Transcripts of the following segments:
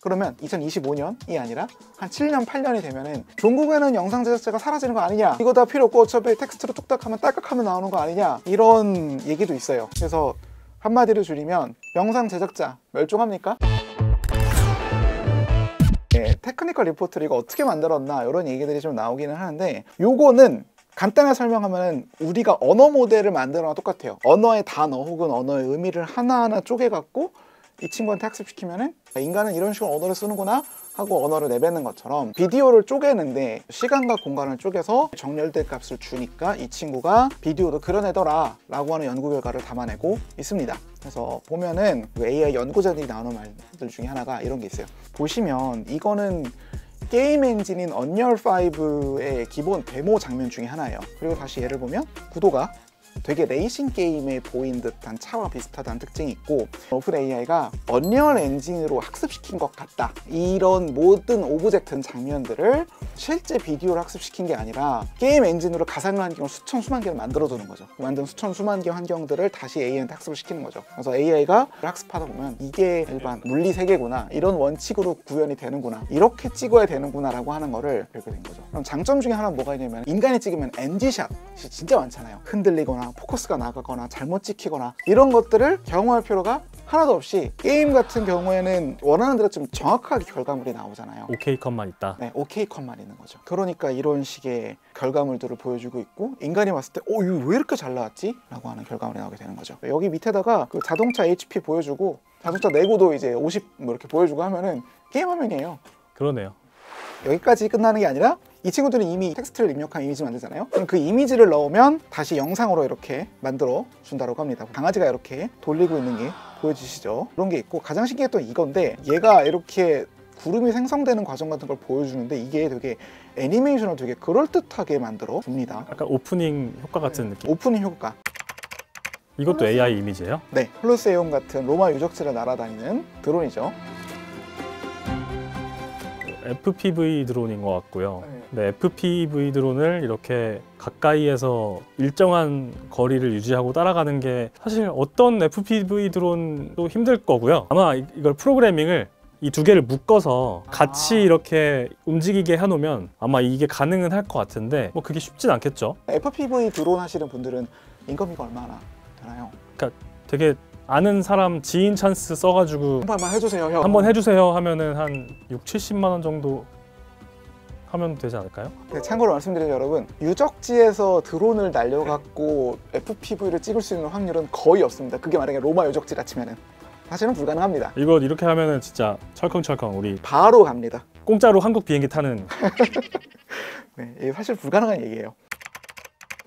그러면 2025년이 아니라 한 7년, 8년이 되면은 종국에는 영상 제작자가 사라지는 거 아니냐, 이거 다 필요 없고 어차피 텍스트로 뚝딱 하면 딸깍 하면 나오는 거 아니냐, 이런 얘기도 있어요. 그래서 한마디로 줄이면 영상 제작자 멸종합니까? 네, 테크니컬 리포트를 이거 어떻게 만들었나 이런 얘기들이 좀 나오기는 하는데, 요거는 간단하게 설명하면 우리가 언어 모델을 만들어랑 똑같아요. 언어의 단어 혹은 언어의 의미를 하나하나 쪼개갖고 이 친구한테 학습시키면은 인간은 이런 식으로 언어를 쓰는구나 하고 언어를 내뱉는 것처럼, 비디오를 쪼개는데 시간과 공간을 쪼개서 정렬될 값을 주니까 이 친구가 비디오도 그려내더라 라고 하는 연구 결과를 담아내고 있습니다. 그래서 보면은 AI 연구자들이 나오는 말들 중에 하나가 이런 게 있어요. 보시면 이거는 게임 엔진인 언리얼5의 기본 데모 장면 중에 하나예요. 그리고 다시 얘를 보면 구도가 되게 레이싱 게임에 보인 듯한 차와 비슷하다는 특징이 있고, 어플 AI가 언리얼 엔진으로 학습시킨 것 같다, 이런 모든 오브젝트는 장면들을 실제 비디오를 학습시킨 게 아니라 게임 엔진으로 가상 환경을 수천 수만 개를 만들어두는 거죠. 만든 수천 수만 개 환경들을 다시 AI한테 학습을 시키는 거죠. 그래서 AI가 학습하다 보면 이게 일반 물리 세계구나, 이런 원칙으로 구현이 되는구나, 이렇게 찍어야 되는구나 라고 하는 거를 알게 된 거죠. 그럼 장점 중에 하나는 뭐가 있냐면, 인간이 찍으면 NG샷이 진짜 많잖아요. 흔들리거나 포커스가 나가거나 잘못 찍히거나 이런 것들을 경험할 필요가 하나도 없이, 게임 같은 경우에는 원하는 대로 좀 정확하게 결과물이 나오잖아요. OK 컷만 있다. 네, OK 컷만 있는 거죠. 그러니까 이런 식의 결과물들을 보여주고 있고, 인간이 봤을 때 어, 이거 왜 이렇게 잘 나왔지? 라고 하는 결과물이 나오게 되는 거죠. 여기 밑에다가 그 자동차 HP 보여주고 자동차 내고도 이제 50 뭐 이렇게 보여주고 하면은 게임 화면이에요. 그러네요. 여기까지 끝나는 게 아니라 이 친구들은 이미 텍스트를 입력한 이미지를 만들잖아요. 그럼 그 이미지를 넣으면 다시 영상으로 이렇게 만들어 준다고 합니다. 강아지가 이렇게 돌리고 있는 게 보여지시죠? 그런 게 있고, 가장 신기했던 이건데 얘가 이렇게 구름이 생성되는 과정 같은 걸 보여주는데 이게 되게 애니메이션을 되게 그럴듯하게 만들어 줍니다. 약간 오프닝 효과 같은 느낌? 오프닝 효과. 이것도 콜로세움. AI 이미지예요? 네, 콜로세움 같은 로마 유적지를 날아다니는 드론이죠. FPV 드론인 것 같고요. 네, FPV 드론을 이렇게 가까이에서 일정한 거리를 유지하고 따라가는 게 사실 어떤 FPV 드론도 힘들 거고요. 아마 이걸 프로그래밍을 이 두 개를 묶어서 같이 이렇게 움직이게 해놓으면 아마 이게 가능은 할 것 같은데 뭐 그게 쉽진 않겠죠. FPV 드론 하시는 분들은 인건비가 얼마나 되나요? 그러니까 되게 아는 사람 지인 찬스 써가지고 한번 해주세요 형, 한번 해주세요 하면은 한 60~70만 원 정도 하면 되지 않을까요? 네, 참고로 말씀드리면 여러분, 유적지에서 드론을 날려갖고 FPV를 찍을 수 있는 확률은 거의 없습니다. 그게 만약에 로마 유적지라 치면은 사실은 불가능합니다. 이거 이렇게 하면은 진짜 철컹철컹 우리 바로 갑니다. 공짜로 한국 비행기 타는 네, 이게 사실 불가능한 얘기예요.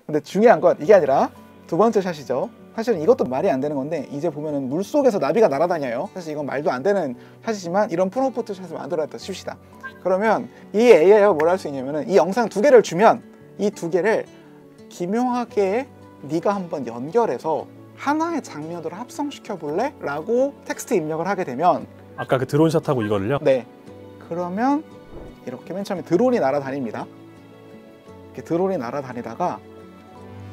근데 중요한 건 이게 아니라 두 번째 샷이죠. 사실 이것도 말이 안 되는 건데, 이제 보면은 물속에서 나비가 날아다녀요. 사실 이건 말도 안 되는 샷이지만 이런 프롬프트 샷을 만들어냈다 칩시다. 그러면 이 AI가 뭘 할 수 있냐면은, 이 영상 두 개를 주면 이 두 개를 기묘하게 네가 한번 연결해서 하나의 장면으로 합성시켜 볼래? 라고 텍스트 입력을 하게 되면, 아까 그 드론샷하고 이거를요? 네, 그러면 이렇게 맨 처음에 드론이 날아다닙니다. 이렇게 드론이 날아다니다가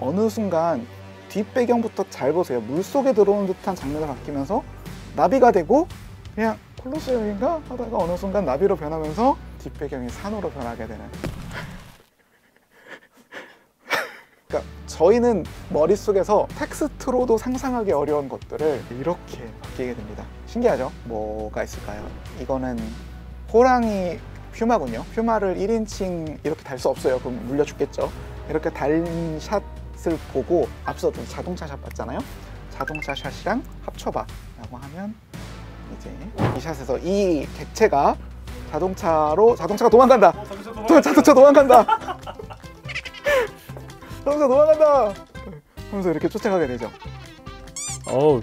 어느 순간 뒷배경부터 잘 보세요. 물속에 들어오는 듯한 장면을 바뀌면서 나비가 되고, 그냥 콜로세움인가 하다가 어느 순간 나비로 변하면서 뒷배경이 산으로 변하게 되는 그러니까 저희는 머릿속에서 텍스트로도 상상하기 어려운 것들을 이렇게 바뀌게 됩니다. 신기하죠? 뭐가 있을까요? 이거는 호랑이 퓨마군요. 퓨마를 1인칭 이렇게 달 수 없어요. 그럼 물려 죽겠죠. 이렇게 단 샷 보고, 앞서 자동차 샷 봤잖아요. 자동차 샷이랑 합쳐봐 라고 하면 이제 이 샷에서 이 객체가 자동차가 도망간다. 자동차 도망간다. 자동차 도망간다 하면서 이렇게 쫓아가게 되죠. 어우,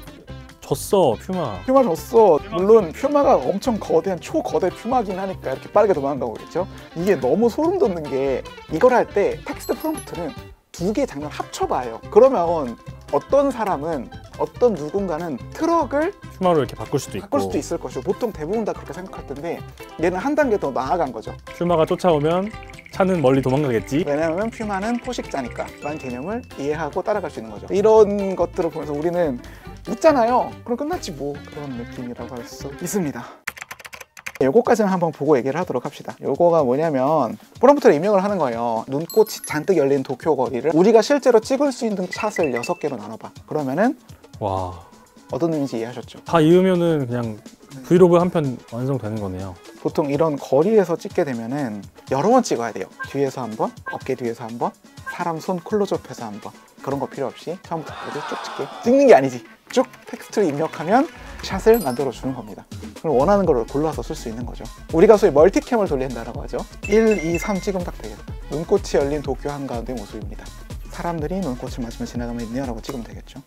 졌어 퓨마. 퓨마 졌어. 물론 퓨마가 엄청 거대한 초거대 퓨마긴 하니까 이렇게 빠르게 도망가고 그랬죠. 이게 너무 소름 돋는 게, 이걸 할 때 텍스트 프롬프트는 두 개의 장면을 합쳐봐요. 그러면 어떤 사람은, 어떤 누군가는 트럭을 퓨마로 이렇게 바꿀 수도 있을 것이고, 보통 대부분 다 그렇게 생각할 텐데 얘는 한 단계 더 나아간 거죠. 퓨마가 쫓아오면 차는 멀리 도망가겠지. 왜냐하면 퓨마는 포식자니까 라는 개념을 이해하고 따라갈 수 있는 거죠. 이런 것들을 보면서 우리는 웃잖아요. 그럼 끝났지 뭐, 그런 느낌이라고 할 수 있습니다. 요거까지만 한번 보고 얘기를 하도록 합시다. 요거가 뭐냐면 프롬프트를 입력을 하는 거예요. 눈꽃이 잔뜩 열린 도쿄 거리를 우리가 실제로 찍을 수 있는 샷을 6개로 나눠봐. 그러면은 와, 어떤 의미인지 이해하셨죠? 다 이으면은 그냥 브이로그 한 편 완성되는 거네요. 보통 이런 거리에서 찍게 되면은 여러 번 찍어야 돼요. 뒤에서 한 번, 어깨 뒤에서 한 번, 사람 손 클로즈업해서 한 번. 그런 거 필요 없이 처음부터까지 쭉 찍게. 찍는 게 아니지. 쭉 텍스트를 입력하면 샷을 만들어 주는 겁니다. 그럼 원하는 걸 골라서 쓸 수 있는 거죠. 우리가 소위 멀티캠을 돌린다라고 하죠. 1, 2, 3 찍으면 딱 되겠다. 눈꽃이 열린 도쿄 한가운데 모습입니다. 사람들이 눈꽃을 맞으며 지나가면 있네요라고 찍으면 되겠죠.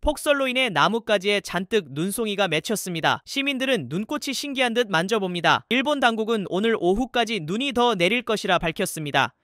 폭설로 인해 나뭇가지에 잔뜩 눈송이가 맺혔습니다. 시민들은 눈꽃이 신기한 듯 만져봅니다. 일본 당국은 오늘 오후까지 눈이 더 내릴 것이라 밝혔습니다.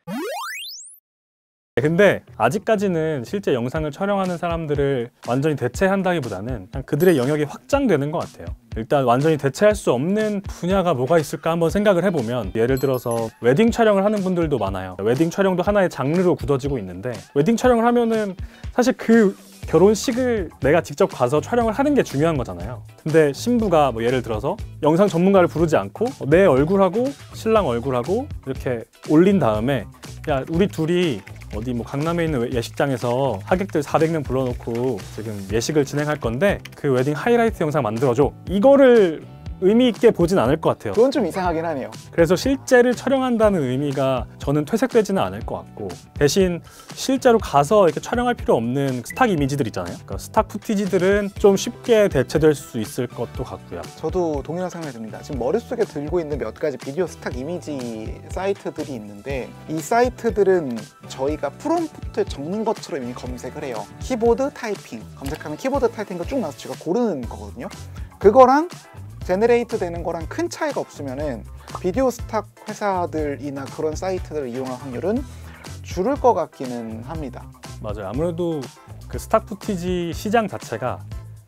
근데 아직까지는 실제 영상을 촬영하는 사람들을 완전히 대체한다기보다는 그냥 그들의 영역이 확장되는 것 같아요. 일단 완전히 대체할 수 없는 분야가 뭐가 있을까 한번 생각을 해보면, 예를 들어서 웨딩 촬영을 하는 분들도 많아요. 웨딩 촬영도 하나의 장르로 굳어지고 있는데, 웨딩 촬영을 하면은 사실 그 결혼식을 내가 직접 가서 촬영을 하는 게 중요한 거잖아요. 근데 신부가 뭐 예를 들어서 영상 전문가를 부르지 않고 내 얼굴하고 신랑 얼굴하고 이렇게 올린 다음에, 야 우리 둘이 어디 뭐 강남에 있는 예식장에서 하객들 400명 불러놓고 지금 예식을 진행할 건데 그 웨딩 하이라이트 영상 만들어줘, 이거를 의미 있게 보진 않을 것 같아요. 그건 좀 이상하긴 하네요. 그래서 실제를 촬영한다는 의미가 저는 퇴색되지는 않을 것 같고, 대신 실제로 가서 이렇게 촬영할 필요 없는 스탁 이미지들 있잖아요. 그러니까 스탁 푸티지들은 좀 쉽게 대체될 수 있을 것도 같고요. 저도 동일한 생각이 듭니다. 지금 머릿속에 들고 있는 몇 가지 비디오 스탁 이미지 사이트들이 있는데, 이 사이트들은 저희가 프롬프트에 적는 것처럼 이미 검색을 해요. 키보드 타이핑 검색하면 키보드 타이핑을 쭉 나와서 제가 고르는 거거든요. 그거랑 제너레이트 되는 거랑 큰 차이가 없으면은 비디오 스탁 회사들이나 그런 사이트들을 이용할 확률은 줄을 것 같기는 합니다. 맞아요. 아무래도 그 스탁 푸티지 시장 자체가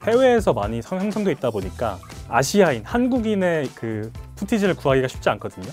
해외에서 많이 형성돼 있다 보니까 아시아인, 한국인의 그 푸티지를 구하기가 쉽지 않거든요.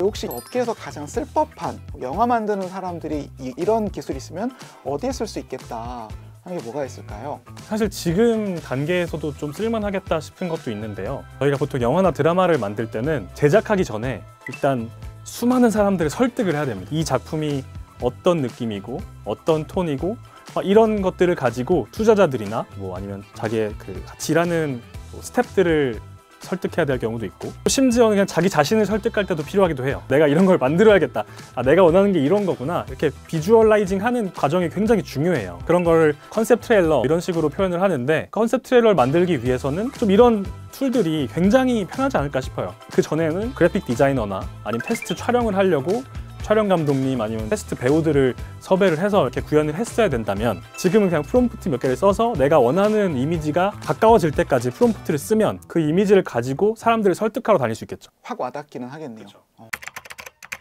혹시 업계에서 가장 쓸법한, 영화 만드는 사람들이 이런 기술이 있으면 어디에 쓸 수 있겠다, 이게 뭐가 있을까요? 사실 지금 단계에서도 좀 쓸만하겠다 싶은 것도 있는데요. 저희가 보통 영화나 드라마를 만들 때는 제작하기 전에 일단 수많은 사람들을 설득을 해야 됩니다. 이 작품이 어떤 느낌이고 어떤 톤이고 이런 것들을 가지고 투자자들이나 뭐 아니면 자기의 그 같이 일하는 스태프들을 설득해야 될 경우도 있고, 심지어는 그냥 자기 자신을 설득할 때도 필요하기도 해요. 내가 이런 걸 만들어야겠다, 아 내가 원하는 게 이런 거구나, 이렇게 비주얼라이징 하는 과정이 굉장히 중요해요. 그런 걸 컨셉 트레일러 이런 식으로 표현을 하는데, 컨셉 트레일러를 만들기 위해서는 좀 이런 툴들이 굉장히 편하지 않을까 싶어요. 그 전에는 그래픽 디자이너나 아니면 테스트 촬영을 하려고 촬영 감독님 아니면 테스트 배우들을 섭외를 해서 이렇게 구현을 했어야 된다면, 지금은 그냥 프롬프트 몇 개를 써서 내가 원하는 이미지가 가까워질 때까지 프롬프트를 쓰면 그 이미지를 가지고 사람들을 설득하러 다닐 수 있겠죠. 확 와닿기는 하겠네요. 그렇죠.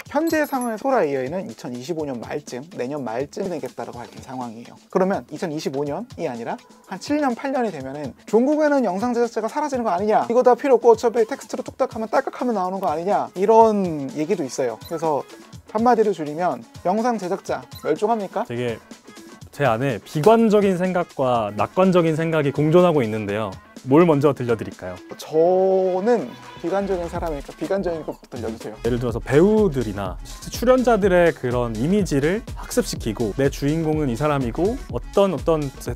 현재 상황의 소라 AI는 2025년 말쯤, 내년 말쯤 되겠다라고 밝힌 상황이에요. 그러면 2025년이 아니라 한 7년, 8년이 되면은 종국에는 영상 제작자가 사라지는 거 아니냐, 이거 다 필요 없고 어차피 텍스트로 뚝딱하면 딸깍하면 나오는 거 아니냐, 이런 얘기도 있어요. 그래서 한마디로 줄이면 영상 제작자 멸종합니까? 되게 제 안에 비관적인 생각과 낙관적인 생각이 공존하고 있는데요. 뭘 먼저 들려드릴까요? 저는 비관적인 사람이니까 비관적인 것부터 들려주세요. 예를 들어서 배우들이나 출연자들의 그런 이미지를 학습시키고, 내 주인공은 이 사람이고 어떤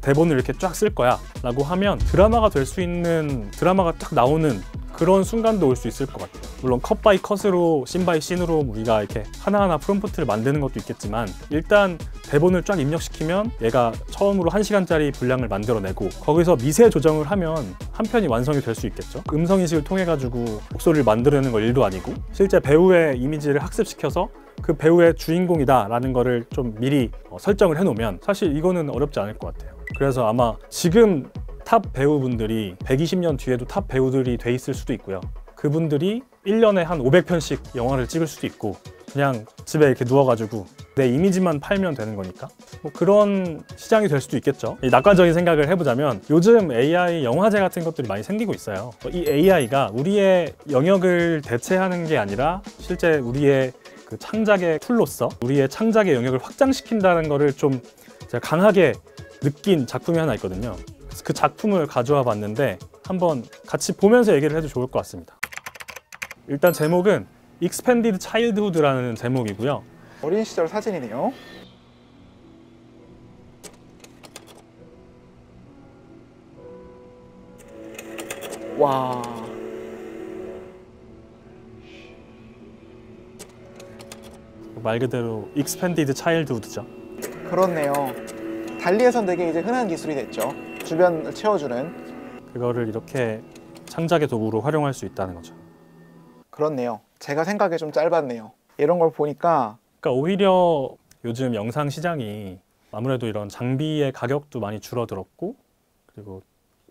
대본을 이렇게 쫙 쓸 거야 라고 하면 드라마가 될 수 있는, 드라마가 딱 나오는 그런 순간도 올 수 있을 것 같아요. 물론 컷 바이 컷으로, 씬 바이 씬으로 우리가 이렇게 하나하나 프롬프트를 만드는 것도 있겠지만, 일단 대본을 쫙 입력시키면 얘가 처음으로 1시간짜리 분량을 만들어내고 거기서 미세 조정을 하면 한 편이 완성이 될 수 있겠죠. 음성인식을 통해 가지고 목소리를 만들어내는 건 일도 아니고, 실제 배우의 이미지를 학습시켜서 그 배우의 주인공이다 라는 거를 좀 미리 설정을 해놓으면 사실 이거는 어렵지 않을 것 같아요. 그래서 아마 지금 탑 배우분들이 120년 뒤에도 탑 배우들이 돼 있을 수도 있고요. 그분들이 1년에 한 500편씩 영화를 찍을 수도 있고, 그냥 집에 이렇게 누워가지고 내 이미지만 팔면 되는 거니까 뭐 그런 시장이 될 수도 있겠죠. 이 낙관적인 생각을 해보자면, 요즘 AI 영화제 같은 것들이 많이 생기고 있어요. 이 AI가 우리의 영역을 대체하는 게 아니라 실제 우리의 그 창작의 툴로서 우리의 창작의 영역을 확장시킨다는 거를 좀 제가 강하게 느낀 작품이 하나 있거든요. 그 작품을 가져와 봤는데 한번 같이 보면서 얘기를 해도 좋을 것 같습니다. 일단 제목은 Expanded Childhood라는 제목이고요. 어린 시절 사진이네요. 와. 말 그대로 Expanded Childhood죠. 그렇네요. 달리에선 되게 이제 흔한 기술이 됐죠. 주변을 채워주는. 그거를 이렇게 창작의 도구로 활용할 수 있다는 거죠. 그렇네요. 제가 생각이 좀 짧았네요. 이런 걸 보니까. 그러니까 오히려 요즘 영상 시장이 아무래도 이런 장비의 가격도 많이 줄어들었고, 그리고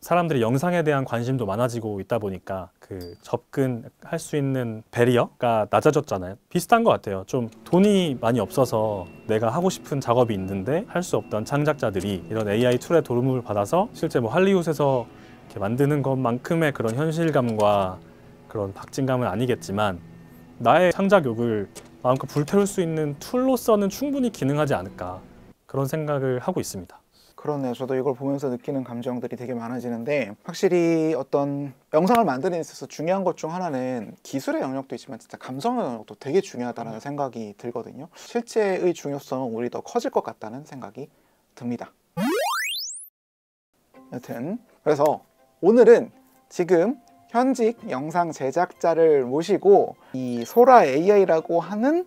사람들이 영상에 대한 관심도 많아지고 있다 보니까 그 접근할 수 있는 배리어가 낮아졌잖아요. 비슷한 것 같아요. 좀 돈이 많이 없어서 내가 하고 싶은 작업이 있는데 할 수 없던 창작자들이 이런 AI 툴의 도움을 받아서 실제 뭐 할리우드에서 이렇게 만드는 것만큼의 그런 현실감과 그런 박진감은 아니겠지만 나의 창작욕을 마음껏 불태울 수 있는 툴로서는 충분히 기능하지 않을까, 그런 생각을 하고 있습니다. 그러네요. 저도 이걸 보면서 느끼는 감정들이 되게 많아지는데, 확실히 어떤 영상을 만드는 데 있어서 중요한 것 중 하나는 기술의 영역도 있지만 진짜 감성의 영역도 되게 중요하다는 생각이 들거든요. 실제의 중요성은 오히려 더 커질 것 같다는 생각이 듭니다. 여튼 그래서 오늘은 지금 현직 영상 제작자를 모시고 이 소라 AI라고 하는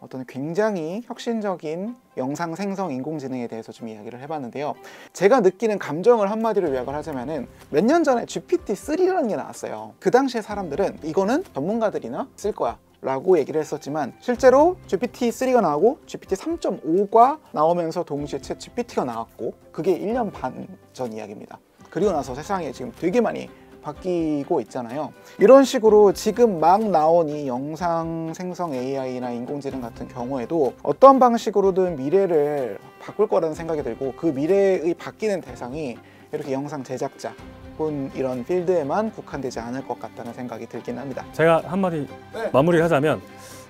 어떤 굉장히 혁신적인 영상 생성 인공지능에 대해서 좀 이야기를 해봤는데요. 제가 느끼는 감정을 한마디로 요약을 하자면은 몇 년 전에 GPT-3라는 게 나왔어요. 그 당시에 사람들은 이거는 전문가들이나 쓸 거야 라고 얘기를 했었지만, 실제로 GPT-3가 나오고 GPT-3.5가 나오면서 동시에 챗 GPT가 나왔고, 그게 1년 반 전 이야기입니다. 그리고 나서 세상에 지금 되게 많이 바뀌고 있잖아요. 이런 식으로 지금 막 나온 이 영상 생성 AI나 인공지능 같은 경우에도 어떤 방식으로든 미래를 바꿀 거라는 생각이 들고, 그 미래의 바뀌는 대상이 이렇게 영상 제작자 혹은 이런 필드에만 국한되지 않을 것 같다는 생각이 들긴 합니다. 제가 한마디 마무리를 하자면,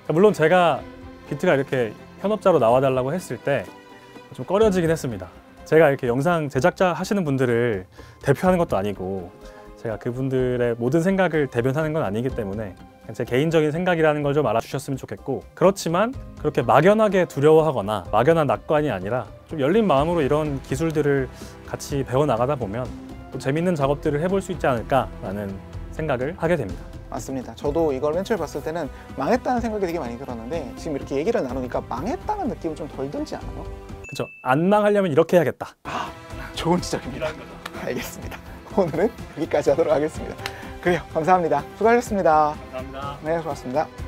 물론 제가 비트가 이렇게 현업자로 나와달라고 했을 때 좀 꺼려지긴 했습니다. 제가 이렇게 영상 제작자 하시는 분들을 대표하는 것도 아니고 제가 그분들의 모든 생각을 대변하는 건 아니기 때문에 제 개인적인 생각이라는 걸 좀 알아주셨으면 좋겠고, 그렇지만 그렇게 막연하게 두려워하거나 막연한 낙관이 아니라 좀 열린 마음으로 이런 기술들을 같이 배워나가다 보면 또 재밌는 작업들을 해볼 수 있지 않을까라는 생각을 하게 됩니다. 맞습니다. 저도 이걸 맨 처음에 봤을 때는 망했다는 생각이 되게 많이 들었는데, 지금 이렇게 얘기를 나누니까 망했다는 느낌이 좀 덜 들지 않아요? 그렇죠. 안 망하려면 이렇게 해야겠다. 아, 좋은 지적입니다. 알겠습니다. 오늘은 여기까지 하도록 하겠습니다. 그래요. 감사합니다. 수고하셨습니다. 감사합니다. 네, 수고하셨습니다.